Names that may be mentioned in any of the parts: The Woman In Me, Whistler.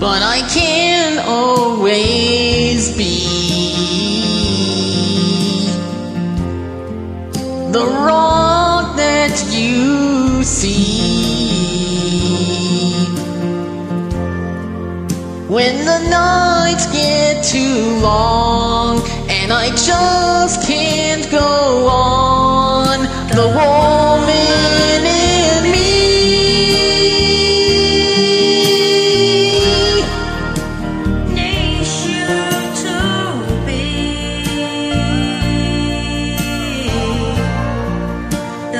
but I can always be the rock that you see when the nights get too long and I just can't go on. The woman in me needs you to be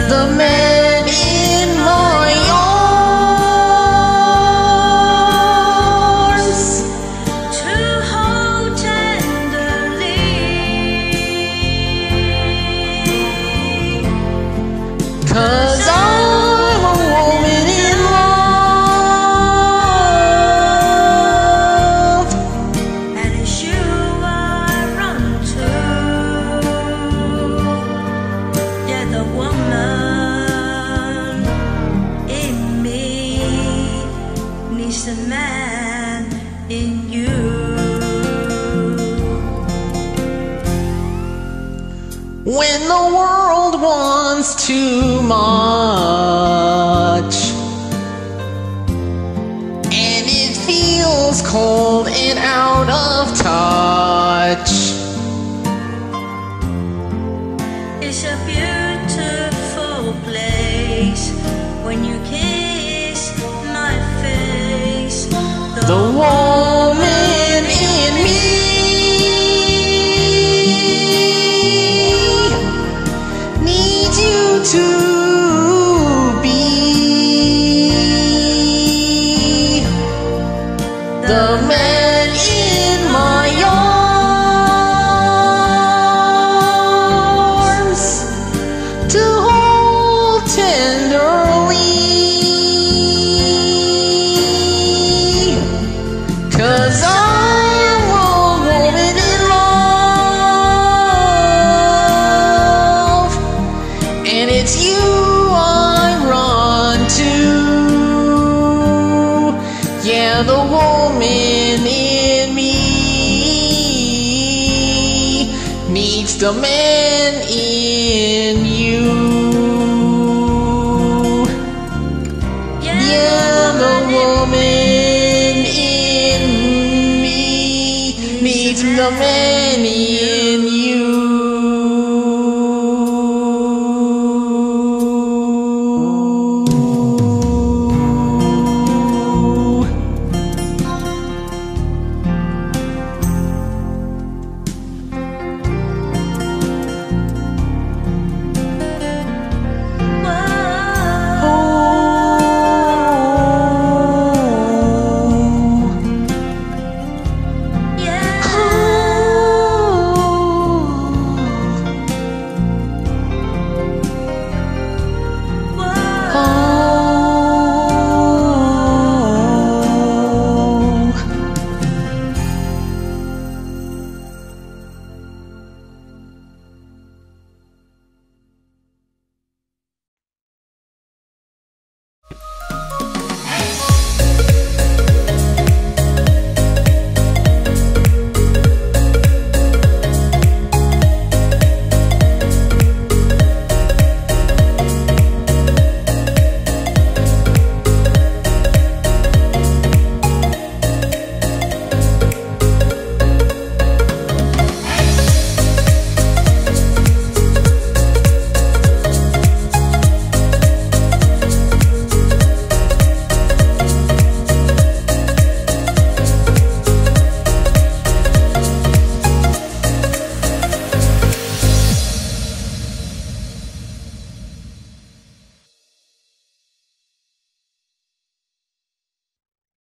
the man. Cause I'm a woman in love, and it's you I run to. Yeah, the woman in me needs a man in you. When the world wants too much and it feels cold and out of touch, it's a beautiful place when you kiss my face. The woman in me to be the man in my arms to hold tenderly. Cause I'm a woman in love, and it's you I run to. Yeah, the woman in me needs the man in me.